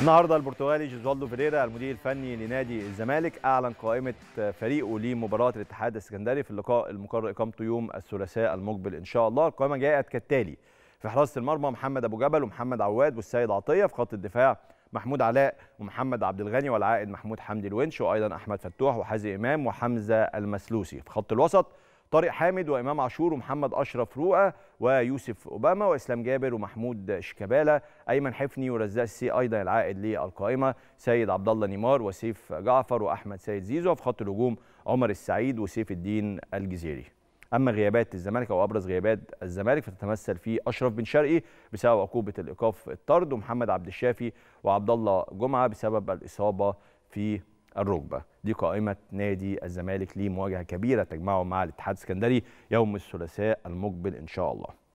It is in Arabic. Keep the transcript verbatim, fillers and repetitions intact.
النهارده البرتغالي جوزوالدو فيريرا المدير الفني لنادي الزمالك اعلن قائمه فريقه لمباراه الاتحاد السكندري في اللقاء المقرر اقامته يوم الثلاثاء المقبل ان شاء الله. القائمه جاءت كالتالي: في حراسه المرمى محمد ابو جبل ومحمد عواد والسيد عطيه، في خط الدفاع محمود علاء ومحمد عبد الغني والعائد محمود حمدي الونش، وايضا احمد فتوح وحازم امام وحمزه المسلوسي، في خط الوسط طارق حامد وامام عاشور ومحمد اشرف روقه ويوسف اوباما واسلام جابر ومحمود شيكابالا، ايمن حفني ورزاق السي ايضا العائد للقائمه، سيد عبد الله نيمار وسيف جعفر واحمد سيد زيزو، في خط الهجوم عمر السعيد وسيف الدين الجزيري. اما غيابات الزمالك او ابرز غيابات الزمالك فتتمثل في اشرف بن شرقي بسبب عقوبه الايقاف الطرد، ومحمد عبد الشافي وعبد الله جمعه بسبب الاصابه في الركبه. دي قائمه نادي الزمالك لمواجهه كبيره تجمعه مع الاتحاد السكندري يوم الثلاثاء المقبل ان شاء الله.